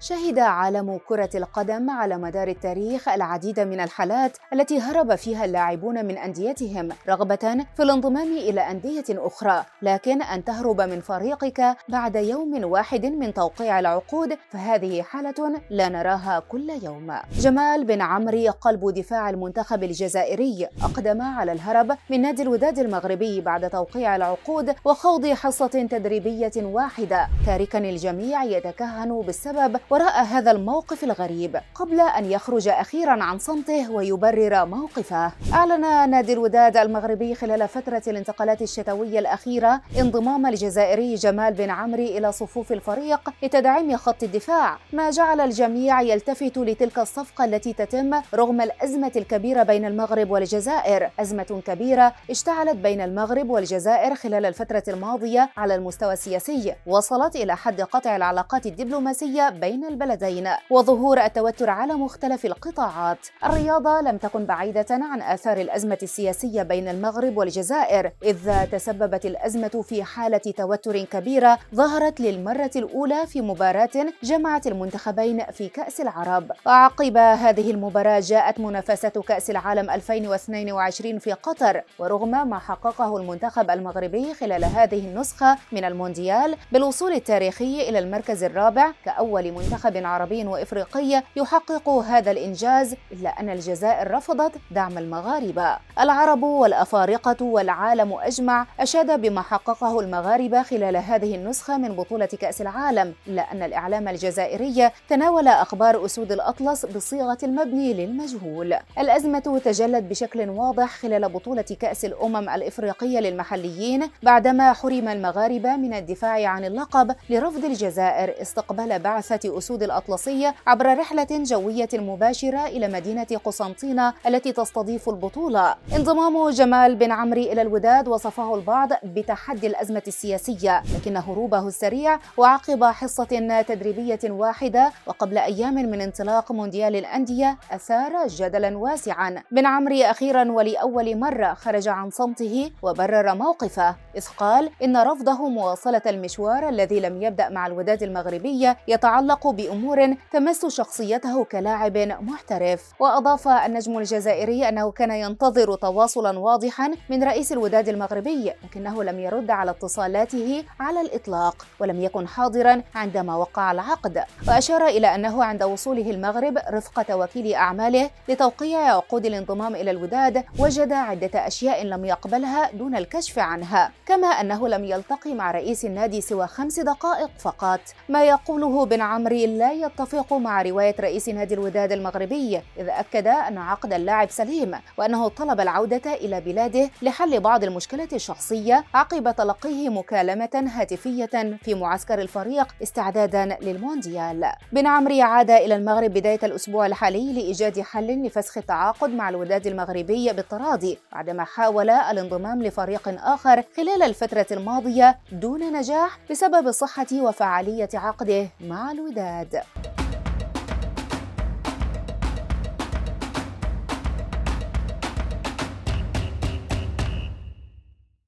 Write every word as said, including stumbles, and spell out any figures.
شهد عالم كرة القدم على مدار التاريخ العديد من الحالات التي هرب فيها اللاعبون من أنديتهم رغبة في الانضمام إلى أندية أخرى، لكن أن تهرب من فريقك بعد يوم واحد من توقيع العقود فهذه حالة لا نراها كل يوم. جمال بن عمري قلب دفاع المنتخب الجزائري أقدم على الهرب من نادي الوداد المغربي بعد توقيع العقود وخوض حصة تدريبية واحدة، تاركاً الجميع يتكهن بالسبب وراء هذا الموقف الغريب قبل أن يخرج أخيراً عن صمته ويبرر موقفه. أعلن نادي الوداد المغربي خلال فترة الانتقالات الشتوية الأخيرة انضمام الجزائري جمال بن عمري إلى صفوف الفريق لتدعيم خط الدفاع، ما جعل الجميع يلتفت لتلك الصفقة التي تتم رغم الأزمة الكبيرة بين المغرب والجزائر، أزمة كبيرة اشتعلت بين المغرب والجزائر خلال الفترة الماضية على المستوى السياسي، وصلت إلى حد قطع العلاقات الدبلوماسية بين بين البلدين وظهور التوتر على مختلف القطاعات. الرياضة لم تكن بعيدة عن آثار الأزمة السياسية بين المغرب والجزائر، إذ تسببت الأزمة في حالة توتر كبيرة ظهرت للمرة الأولى في مباراة جمعت المنتخبين في كأس العرب. وعقب هذه المباراة جاءت منافسة كأس العالم ألفين واثنين وعشرين في قطر، ورغم ما حققه المنتخب المغربي خلال هذه النسخة من المونديال بالوصول التاريخي إلى المركز الرابع كأول منتخب عربي وإفريقي يحقق هذا الإنجاز، إلا أن الجزائر رفضت دعم المغاربة. العرب والأفارقة والعالم أجمع أشاد بما حققه المغاربة خلال هذه النسخة من بطولة كأس العالم، إلا أن الإعلام الجزائري تناول أخبار أسود الأطلس بصيغة المبني للمجهول. الأزمة تجلت بشكل واضح خلال بطولة كأس الأمم الإفريقية للمحليين، بعدما حرم المغاربة من الدفاع عن اللقب لرفض الجزائر استقبال بعثة أسود الأطلسية عبر رحلة جوية مباشرة إلى مدينة قسنطينة التي تستضيف البطولة. انضمام جمال بن عمري إلى الوداد وصفه البعض بتحدي الأزمة السياسية، لكن هروبه السريع وعقب حصة تدريبية واحدة وقبل أيام من انطلاق مونديال الأندية أثار جدلا واسعا. بن عمري أخيرا ولأول مرة خرج عن صمته وبرر موقفه، إذ قال إن رفضه مواصلة المشوار الذي لم يبدأ مع الوداد المغربي يتعلق بأمور تمس شخصيته كلاعب محترف. وأضاف النجم الجزائري أنه كان ينتظر تواصلا واضحا من رئيس الوداد المغربي، لكنه لم يرد على اتصالاته على الإطلاق ولم يكن حاضرا عندما وقع العقد. وأشار إلى أنه عند وصوله المغرب رفقة وكيل أعماله لتوقيع عقود الانضمام إلى الوداد وجد عدة أشياء لم يقبلها دون الكشف عنها، كما أنه لم يلتقي مع رئيس النادي سوى خمس دقائق فقط. ما يقوله بن عمري لا يتفق مع رواية رئيس نادي الوداد المغربي، إذ أكد أن عقد اللاعب سليم وأنه طلب العودة إلى بلاده لحل بعض المشكلات الشخصية عقب تلقيه مكالمة هاتفية في معسكر الفريق استعدادا للمونديال. بن عمري عاد إلى المغرب بداية الأسبوع الحالي لإيجاد حل لفسخ التعاقد مع الوداد المغربي بالتراضي، بعدما حاول الانضمام لفريق آخر خلال الفترة الماضية دون نجاح بسبب صحة وفعالية عقده مع الوداد.